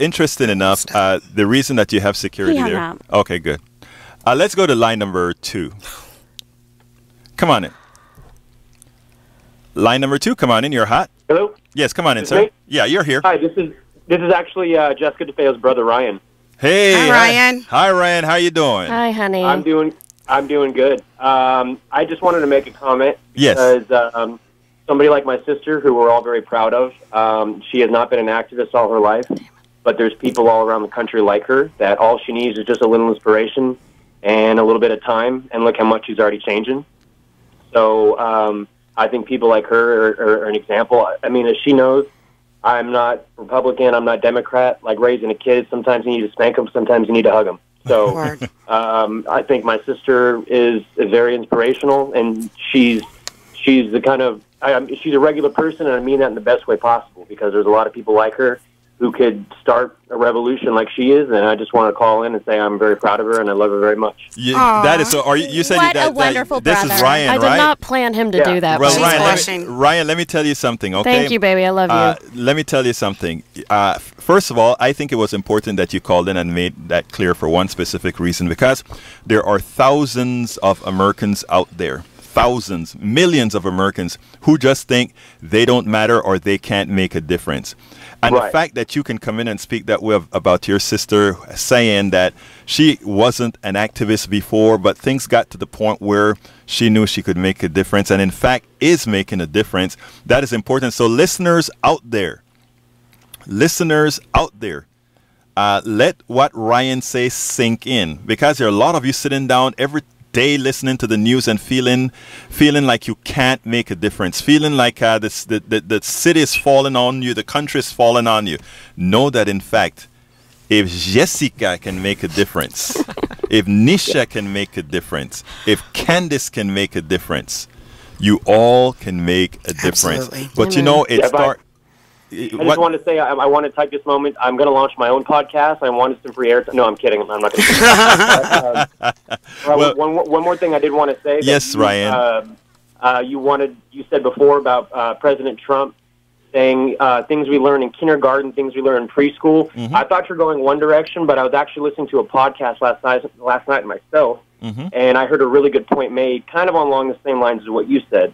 Interesting enough, the reason that you have security there. Okay, good. Let's go to line number two. Come on in. Line number two, come on in. You're hot. Hello. Yes, come on in, sir. Yeah, you're here. Hi, This is actually Jessica DeFeo's brother, Ryan. Hey, hi, Ryan. Hi, Ryan. How you doing? Hi, honey. I'm doing good. I just wanted to make a comment. Yes. Because somebody like my sister, who we're all very proud of, she has not been an activist all her life, but there's people all around the country like her that all she needs is just a little inspiration and a little bit of time, and look how much she's already changing. So I think people like her are an example. I mean, as she knows, I'm not Republican, I'm not Democrat. Like raising a kid, sometimes you need to spank them, sometimes you need to hug them. So I think my sister is very inspirational, and she's the kind of, she's a regular person, and I mean that in the best way possible, because there's a lot of people like her who could start a revolution like she is, and I just want to call in and say I'm very proud of her and I love her very much. Yeah, that is so. Are you, you said that, this is Ryan, right? I did not plan him to do that. Well, Ryan, let me tell you something. Okay. Thank you, baby. I love you. Let me tell you something. First of all, I think it was important that you called in and made that clear for one specific reason, because there are thousands of Americans out there. Thousands, millions of Americans who just think they don't matter or they can't make a difference. And the fact that you can come in and speak that way about your sister, saying that she wasn't an activist before, but things got to the point where she knew she could make a difference and, in fact, is making a difference, that is important. So listeners out there, let what Ryan says sink in, because there are a lot of you sitting down every day listening to the news and feeling like you can't make a difference, feeling like the city is falling on you, the country is falling on you. Know that, in fact, if Jessica can make a difference, if Nisha can make a difference, if Kandice can make a difference, you all can make a difference. Absolutely. But you know, it starts... I just want to say, I want to take this moment. I'm going to launch my own podcast. I wanted some free air. No, I'm kidding. I'm not going to. Well, one more thing I did want to say. Yes, Ryan. You said before about President Trump saying things we learn in kindergarten, things we learn in preschool. I thought you were going one direction, but I was actually listening to a podcast last night myself, and I heard a really good point made, kind of along the same lines as what you said.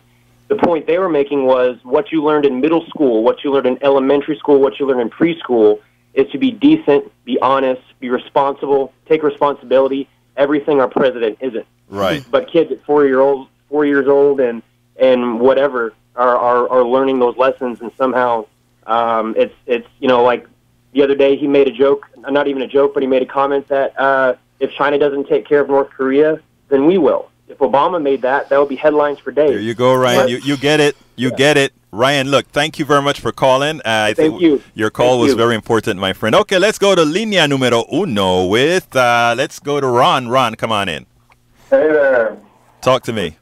The point they were making was what you learned in middle school, what you learned in elementary school, what you learned in preschool is to be decent, be honest, be responsible, take responsibility, everything our president isn't. Right. But kids at 4 years old and whatever are learning those lessons, and somehow it's you know, like the other day he made a joke, not even a joke, but he made a comment that if China doesn't take care of North Korea, then we will. If Obama made that, that would be headlines for days. There you go, Ryan. You get it. You get it. Ryan, look, thank you very much for calling. I think your call was very important, my friend. Okay, let's go to Linea Numero Uno with, let's go to Ron. Ron, come on in. Hey there. Talk to me.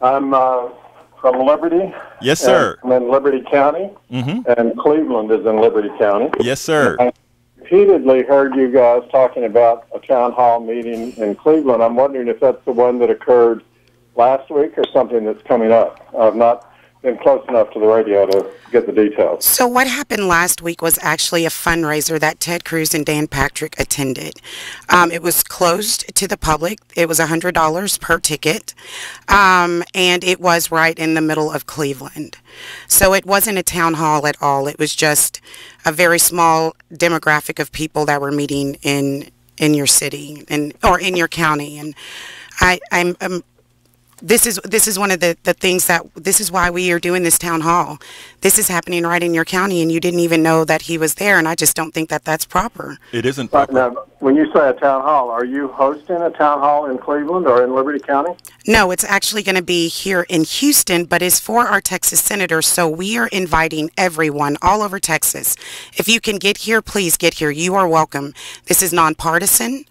I'm from Liberty. Yes, sir. I'm in Liberty County, and Cleveland is in Liberty County. Yes, sir. I repeatedly heard you guys talking about a town hall meeting in Cleveland. I'm wondering if that's the one that occurred last week or something that's coming up. I've not been close enough to the radio to get the details. So what happened last week was actually a fundraiser that Ted Cruz and Dan Patrick attended. It was closed to the public. It was $100 per ticket, and it was right in the middle of Cleveland. So it wasn't a town hall at all. It was just a very small demographic of people that were meeting in your city and or in your county. And I'm This is one of the things that, this is why we are doing this town hall. This is happening right in your county, and you didn't even know that he was there, and I just don't think that that's proper. It isn't proper. Now, when you say a town hall, are you hosting a town hall in Cleveland or in Liberty County? No, it's actually going to be here in Houston, but it's for our Texas senators, so we are inviting everyone all over Texas. If you can get here, please get here. You are welcome. This is nonpartisan,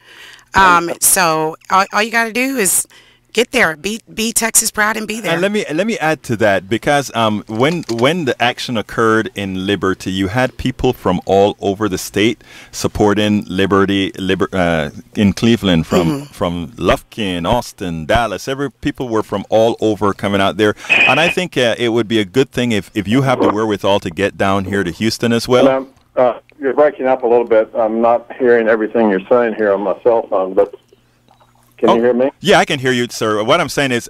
so all you got to do is get there, be Texas proud, and be there. And let me add to that, because when the action occurred in Liberty, you had people from all over the state supporting Liberty in Cleveland, from Lufkin, Austin, Dallas. People were from all over coming out there, and I think it would be a good thing if you have the wherewithal to get down here to Houston as well. And, you're breaking up a little bit. I'm not hearing everything you're saying here on my cell phone, but. Can you hear me? Yeah, I can hear you, sir. What I'm saying is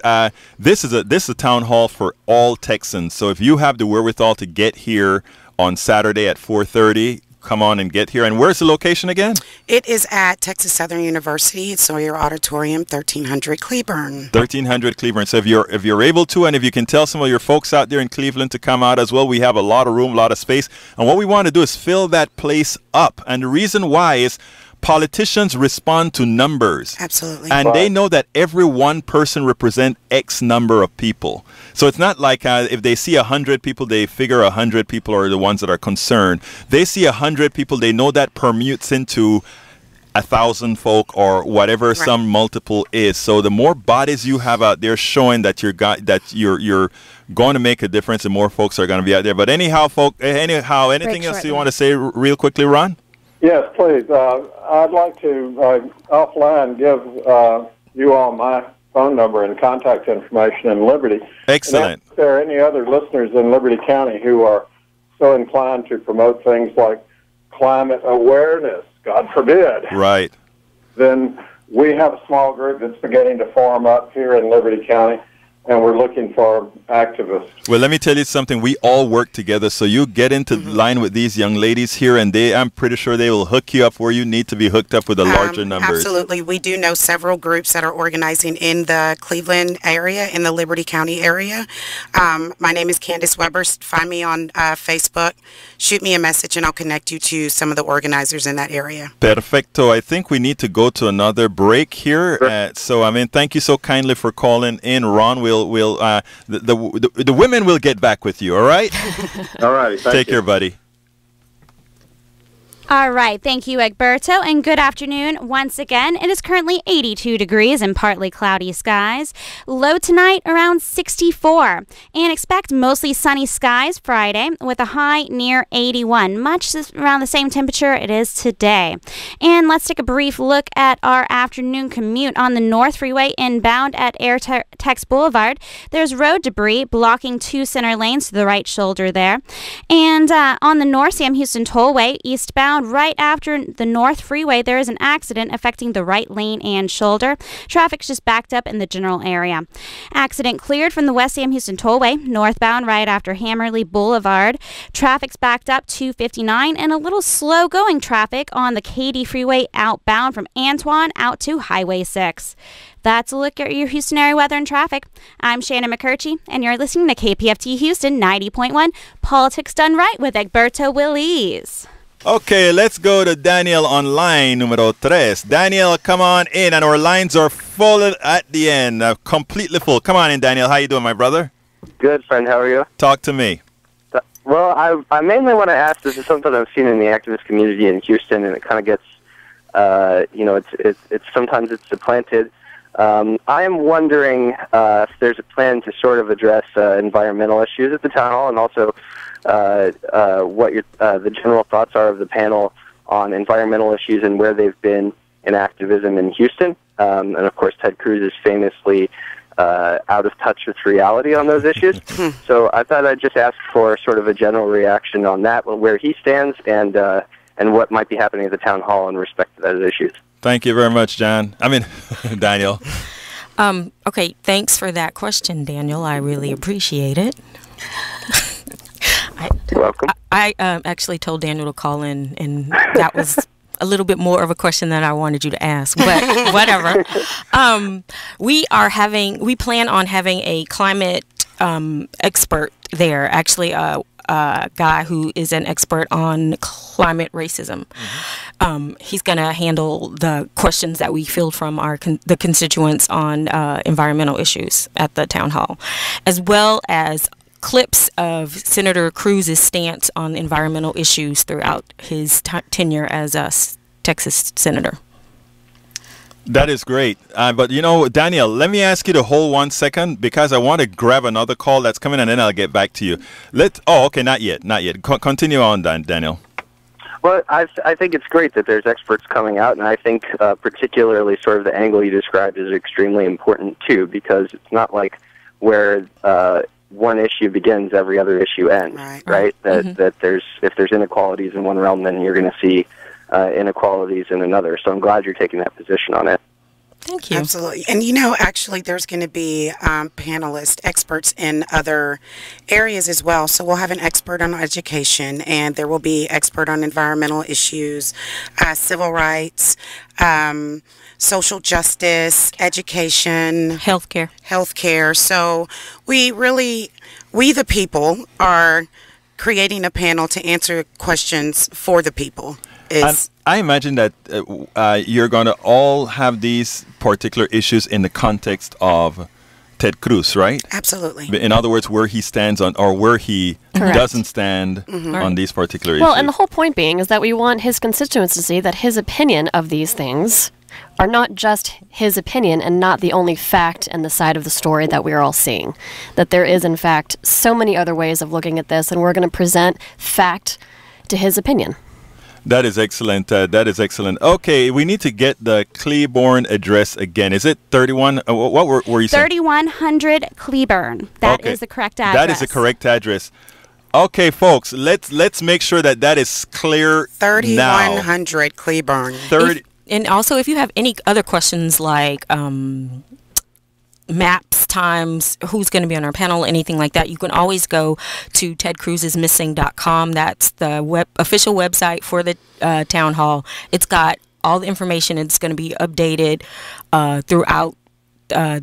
this is a town hall for all Texans. So if you have the wherewithal to get here on Saturday at 4:30, come on and get here. And where's the location again? It is at Texas Southern University. It's Sawyer Auditorium, 1300 Cleburne. 1300 Cleburne. So if you're able to, and if you can tell some of your folks out there in Cleveland to come out as well, we have a lot of room, a lot of space. And what we want to do is fill that place up. And the reason why is politicians respond to numbers. Absolutely. And they know that every one person represents X number of people. So it's not like if they see 100 people, they figure 100 people are the ones that are concerned. They see 100 people, they know that permutes into 1,000 folk or whatever some multiple is. So the more bodies you have out there showing that you're going to make a difference, and more folks are going to be out there. But anyhow, anything else you want to say real quickly, Ron? Yes, please. I'd like to offline give you all my phone number and contact information in Liberty. Excellent. If there are any other listeners in Liberty County who are so inclined to promote things like climate awareness, God forbid, right? Then we have a small group that's beginning to form up here in Liberty County, and we're looking for activists. Well, let me tell you something. We all work together, so you get into line with these young ladies here, and I'm pretty sure they will hook you up where you need to be hooked up with a larger number. Absolutely. We do know several groups that are organizing in the Cleveland area, in the Liberty County area. My name is Kandice Webber. Find me on Facebook. Shoot me a message, and I'll connect you to some of the organizers in that area. Perfecto. I think we need to go to another break here. Sure. So, I mean, thank you so kindly for calling in, Ron. The women will get back with you, all right? All right. Take care, buddy. All right. Thank you, Egberto, and good afternoon once again. It is currently 82 degrees and partly cloudy skies. Low tonight around 64. And expect mostly sunny skies Friday with a high near 81, much around the same temperature it is today. And let's take a brief look at our afternoon commute on the North Freeway inbound at Airtex Boulevard. There's road debris blocking two center lanes to the right shoulder there. And on the North Sam Houston Tollway eastbound, right after the North Freeway, there is an accident affecting the right lane and shoulder. Traffic's just backed up in the general area. Accident cleared from the West Sam Houston Tollway, northbound right after Hammerly Boulevard. Traffic's backed up 259, and a little slow going traffic on the Katy Freeway outbound from Antoine out to Highway 6. That's a look at your Houston area weather and traffic. I'm Shannon McCurchy, and you're listening to KPFT Houston 90.1 Politics Done Right with Egberto Willies. Okay, let's go to Daniel on line numero tres. Daniel, come on in, and our lines are full at the end, completely full. Come on in, Daniel. How you doing, my brother? Good, friend. How are you? Talk to me. Well, I mainly want to ask, this is something I've seen in the activist community in Houston, and it kind of gets, sometimes it's supplanted. I am wondering if there's a plan to sort of address environmental issues at the town hall, and also what your, the general thoughts are of the panel on environmental issues and where they've been in activism in Houston. And, of course, Ted Cruz is famously out of touch with reality on those issues. So I thought I'd just ask for sort of a general reaction on that, where he stands, and what might be happening at the town hall in respect to those issues. Thank you very much, Daniel. Okay, thanks for that question, Daniel. I really appreciate it. You're welcome. I actually told Daniel to call in, and that was a little bit more of a question than I wanted you to ask, but whatever. We plan on having a climate expert there, actually a guy who is an expert on climate racism. He's going to handle the questions that we field from the constituents on environmental issues at the town hall, as well as clips of Senator Cruz's stance on environmental issues throughout his tenure as a Texas senator. That is great. But, you know, Daniel, let me ask you to hold 1 second, because I want to grab another call that's coming, and then I'll get back to you. Oh, okay, not yet, not yet. Continue on, Daniel. Well, I think it's great that there's experts coming out, and I think particularly sort of the angle you described is extremely important, too, because it's not like where one issue begins, every other issue ends, right? That if there's inequalities in one realm, then you're going to see inequalities in another. So I'm glad you're taking that position on it. Thank you. Absolutely. And, you know, actually, there's going to be panelists, experts in other areas as well. So we'll have an expert on education, and there will be expert on environmental issues, civil rights, social justice, education, healthcare. So we really, we the people are creating a panel to answer questions for the people. And I imagine that you're going to all have these particular issues in the context of Ted Cruz, right? Absolutely. In other words, where he stands on, or where he doesn't stand on these particular issues. Well, and the whole point being is that we want his constituents to see that his opinion of these things are not just his opinion and not the only fact and the side of the story that we're all seeing. That there is, in fact, so many other ways of looking at this, and we're going to present fact to his opinion. That is excellent. That is excellent. Okay, we need to get the Cleburne address again. Is it 31? What were you saying? 3100 Cleburne. That is the correct address. That is the correct address. Okay, folks, let's make sure that that is clear. 3100 Cleburne. And also, if you have any other questions like maps, times, who's going to be on our panel, anything like that, you can always go to tedcruzismissing.com. That's the official website for the town hall. It's got all the information. It's going to be updated throughout the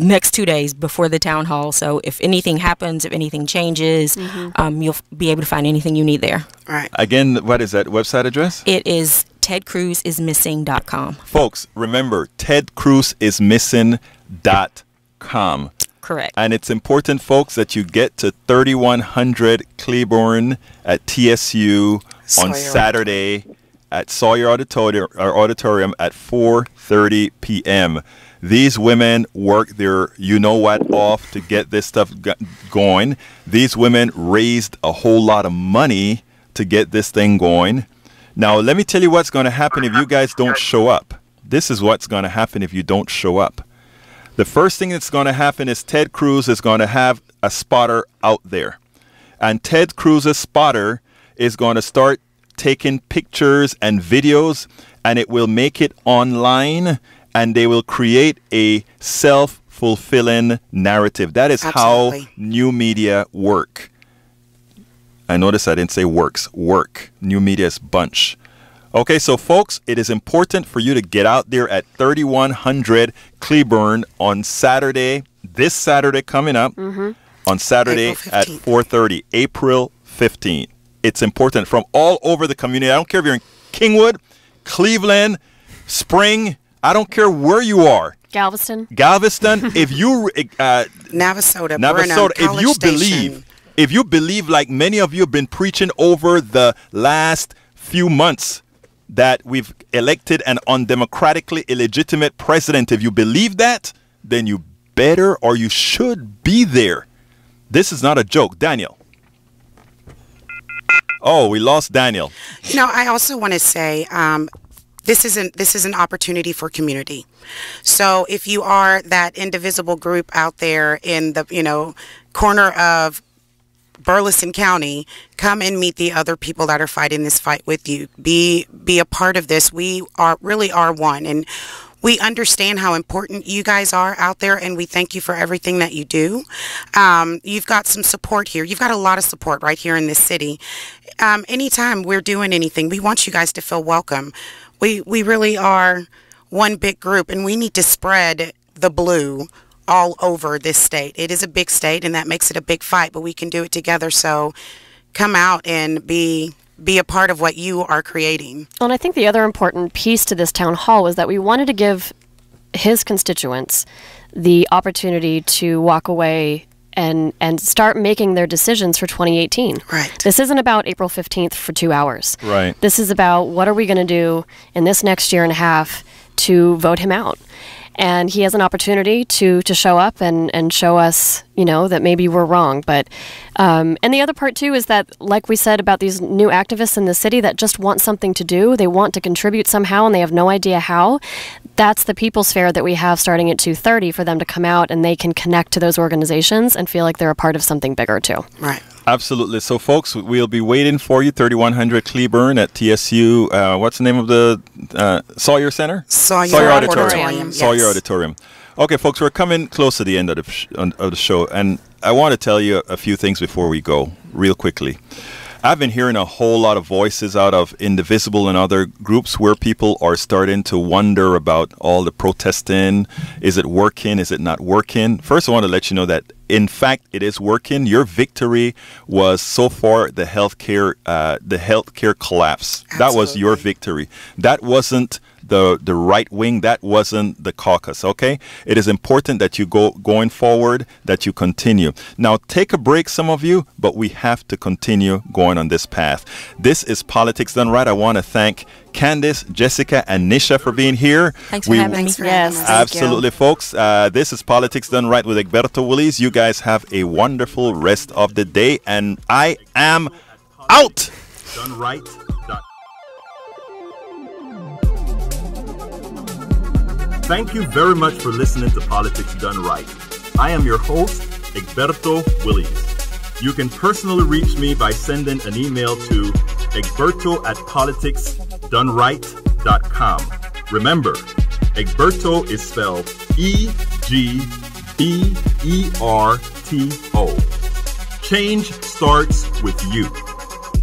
next 2 days before the town hall. So if anything happens, if anything changes, you'll be able to find anything you need there. All right. Again, what is that website address? It is tedcruzismissing.com. Folks, remember, tedcruzismissing.com. Correct. And it's important, folks, that you get to 3100 Cleburne at TSU on Saturday at Sawyer Auditorium at 4:30 p.m. These women work their you-know-what off to get this stuff going. These women raised a whole lot of money to get this thing going. Now, let me tell you what's going to happen if you guys don't show up. This is what's going to happen if you don't show up. The first thing that's going to happen is Ted Cruz is going to have a spotter out there. And Ted Cruz's spotter is going to start taking pictures and videos, and it will make it online, and they will create a self-fulfilling narrative. That is how new media work. I noticed I didn't say works. Work. New media's bunch. Okay, so folks, it is important for you to get out there at 3100 Cleburne on Saturday, this Saturday coming up, on Saturday at 4:30, April 15th. It's important from all over the community. I don't care if you're in Kingwood, Cleveland, Spring. I don't care where you are. Galveston. Galveston. If you Navasota. If you believe If you believe, like many of you have been preaching over the last few months, that we've elected an undemocratically illegitimate president, if you believe that, then you better, or you should be there. This is not a joke. Daniel. Oh, we lost Daniel. You know, I also want to say this is an opportunity for community. So if you are that indivisible group out there in the, you know, corner of Burleson County, come and meet the other people that are fighting this fight with you. Be a part of this. We are really are one, and we understand how important you guys are out there, and we thank you for everything that you do. You've got some support here. You've got a lot of support right here in this city. Anytime we're doing anything, we want you guys to feel welcome. We really are one big group, and we need to spread the blue all over this state. It is a big state, and that makes it a big fight, but we can do it together. So come out and be a part of what you are creating. And I think the other important piece to this town hall was that we wanted to give his constituents the opportunity to walk away and start making their decisions for 2018. Right. This isn't about April 15th for 2 hours. Right. This is about what are we going to do in this next year and a half to vote him out. And he has an opportunity to show up and show us, you know, that maybe we're wrong. But and the other part, too, is that, like we said about these new activists in the city that just want something to do, they want to contribute somehow, and they have no idea how. That's the People's Fair that we have starting at 2:30 for them to come out, and they can connect to those organizations and feel like they're a part of something bigger, too. Right. Absolutely. So, folks, we'll be waiting for you. 3100 Cleburne at TSU. What's the name of the Sawyer Center? Sawyer Auditorium. Yes. Sawyer Auditorium. Okay, folks, we're coming close to the end of the show, and I want to tell you a few things before we go, real quickly. I've been hearing a whole lot of voices out of Indivisible and other groups where people are starting to wonder about all the protesting. Is it working? Is it not working? First, I want to let you know that, in fact, it is working. Your victory was so far the healthcare collapse. Absolutely. That was your victory. That wasn't the right wing. That wasn't the caucus. Okay, it is important that you going forward, that you continue. Now take a break, some of you, but we have to continue going on this path. This is Politics Done Right. I want to thank Kandice, Jessica, and Nisha for being here. Thanks for having us. Yes, absolutely, folks. This is Politics Done Right with Egberto Willies. You guys have a wonderful rest of the day, and I am out. Done right. Thank you very much for listening to Politics Done Right. I am your host, Egberto Willies. You can personally reach me by sending an email to egberto@politicsdoneright.com. Remember, Egberto is spelled E-G-B-E-R-T-O. Change starts with you.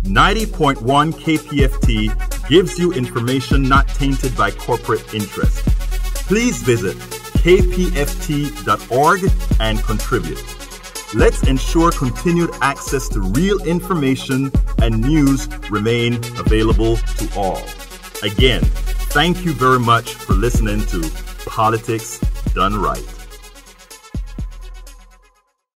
90.1 KPFT gives you information not tainted by corporate interest. Please visit kpft.org and contribute. Let's ensure continued access to real information and news remain available to all. Again, thank you very much for listening to Politics Done Right.